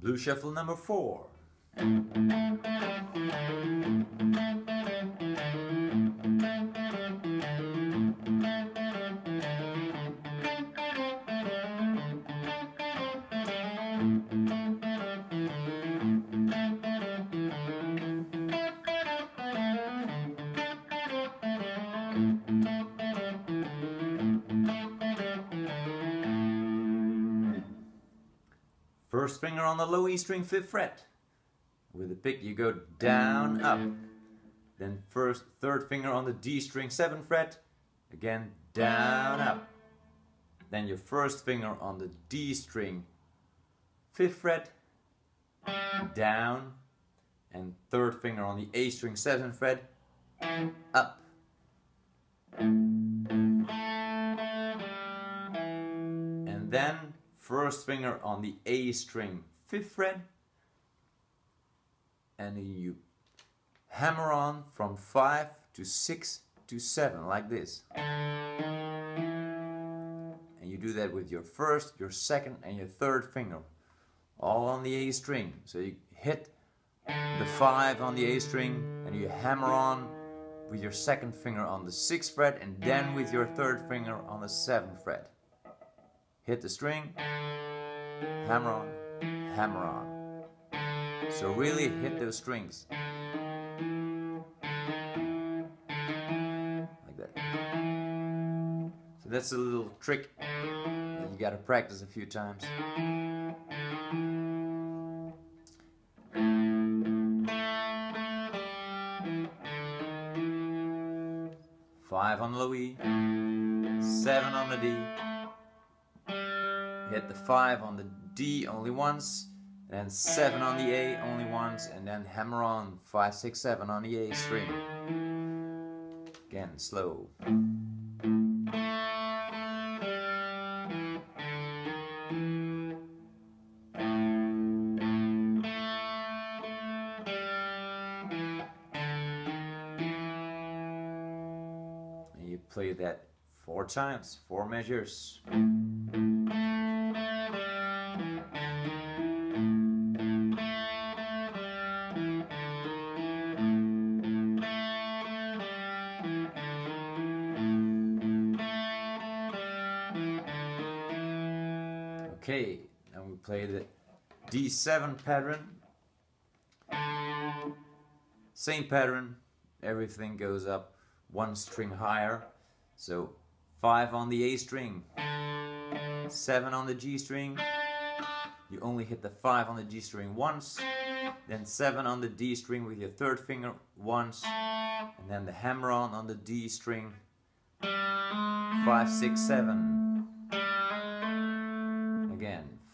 Blue shuffle number 4. First finger on the low E string, 5th fret. With the pick you go down, up. Then third finger on the D string, 7th fret. Again, down, up. Then your first finger on the D string, 5th fret, down. And third finger on the A string, 7th fret, up. And then first finger on the A string, 5th fret, and you hammer on from 5 to 6 to 7 like this. And you do that with your first, your second and your third finger, all on the A string. So you hit the 5 on the A string and you hammer on with your second finger on the 6th fret and then with your third finger on the 7th fret. Hit the string, hammer on, hammer on. So really hit those strings. Like that. So that's a little trick that you gotta practice a few times. Five on the low E, 7 on the D. Hit the 5 on the D only once, then 7 on the A only once, and then hammer on 5, 6, 7 on the A string. Again, slow. And you play that 4 times, 4 measures. Okay, now we play the D7 pattern. Same pattern, everything goes up one string higher. So 5 on the A string, 7 on the G string. You only hit the 5 on the G string once, then 7 on the D string with your third finger once, and then the hammer on the D string. 5, 6, 7.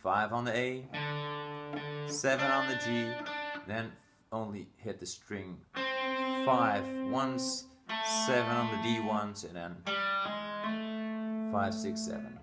5 on the A, 7 on the G, then only hit the string 5 once, 7 on the D once, and then 5, 6, 7.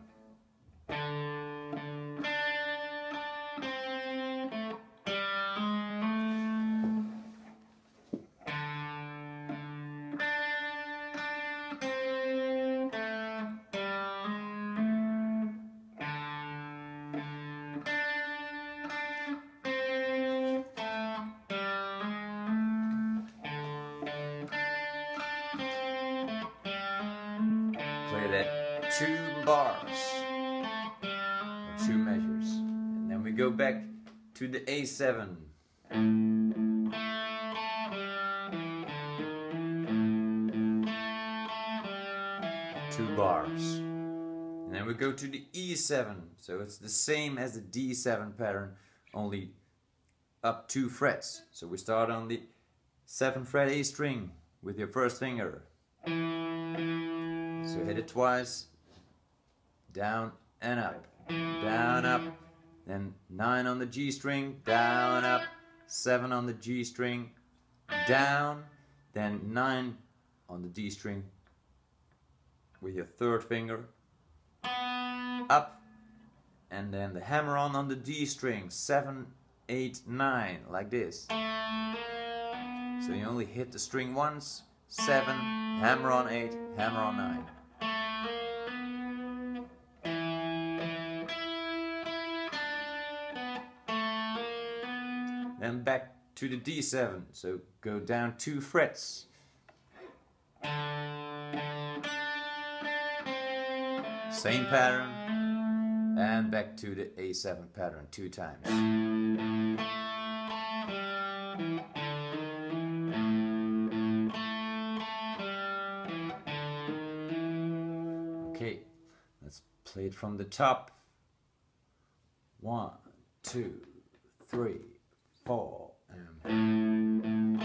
That 2 bars, or 2 measures, and then we go back to the A7. And 2 bars, and then we go to the E7. So it's the same as the D7 pattern, only up 2 frets. So we start on the 7th fret A string with your first finger. So hit it twice, down and up, down, up. Then 9 on the G string, down, up. 7 on the G string, down. Then 9 on the D string with your third finger, up. And then the hammer on the D string, 7, 8, 9, like this. So you only hit the string once, 7, hammer on 8, hammer on 9. to the D7, so go down 2 frets. Same pattern, and back to the A7 pattern 2 times. Okay, let's play it from the top. 1, 2, 3, 4, and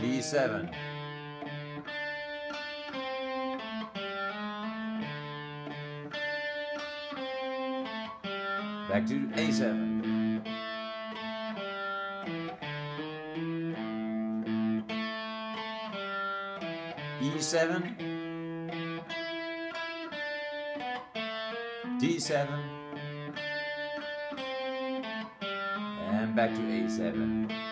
D7. Back to A7. E7, D7, and back to A7.